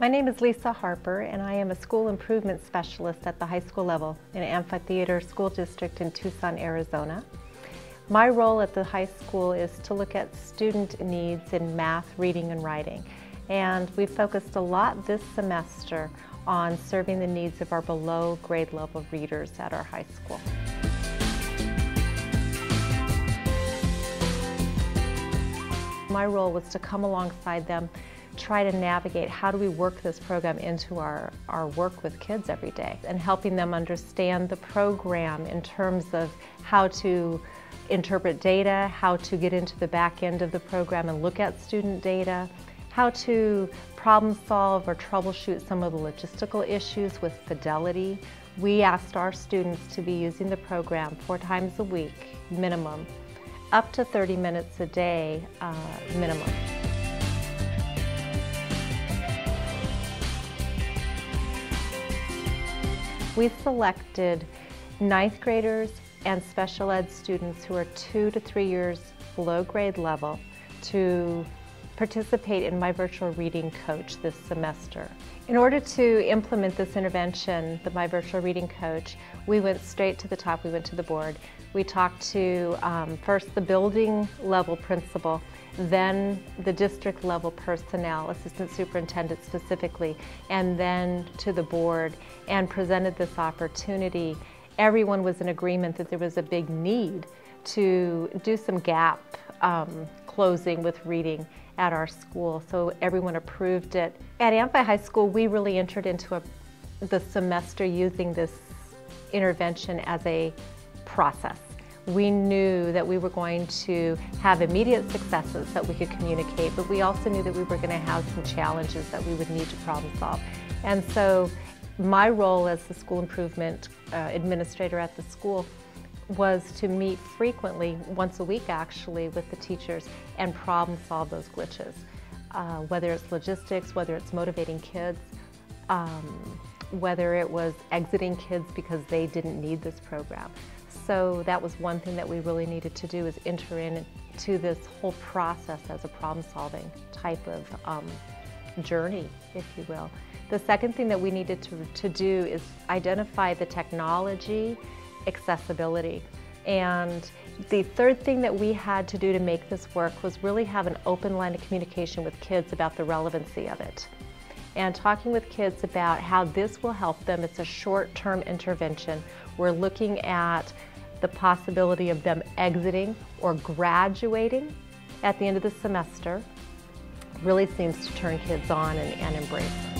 My name is Lisa Harper, and I am a school improvement specialist at the high school level in Amphitheater School District in Tucson, Arizona. My role at the high school is to look at student needs in math, reading, and writing. And we focused a lot this semester on serving the needs of our below grade level readers at our high school. My role was to come alongside them, try to navigate how do we work this program into our work with kids every day, and helping them understand the program in terms of how to interpret data, how to get into the back end of the program and look at student data, how to problem solve or troubleshoot some of the logistical issues with fidelity. We asked our students to be using the program 4 times a week minimum, up to 30 minutes a day minimum. We selected 9th graders and special ed students who are 2 to 3 years below grade level to participate in My Virtual Reading Coach this semester. In order to implement this intervention, the My Virtual Reading Coach, we went straight to the top, we went to the board. We talked to first the building level principal, then the district level personnel, assistant superintendent specifically, and then to the board, and presented this opportunity. Everyone was in agreement that there was a big need to do some gap closing with reading at our school, so everyone approved it. At Amphi High School, we really entered into the semester using this intervention as a process. We knew that we were going to have immediate successes that we could communicate, but we also knew that we were going to have some challenges that we would need to problem solve. And so my role as the school improvement administrator at the school was to meet frequently, once a week actually, with the teachers and problem solve those glitches. Whether it's logistics, whether it's motivating kids, whether it was exiting kids because they didn't need this program. So that was one thing that we really needed to do, is enter into this whole process as a problem-solving type of journey, if you will. The second thing that we needed to do is identify the technology accessibility. And the third thing that we had to do to make this work was really have an open line of communication with kids about the relevancy of it. And talking with kids about how this will help them. It's a short-term intervention. We're looking at the possibility of them exiting or graduating at the end of the semester. Really seems to turn kids on and embrace them.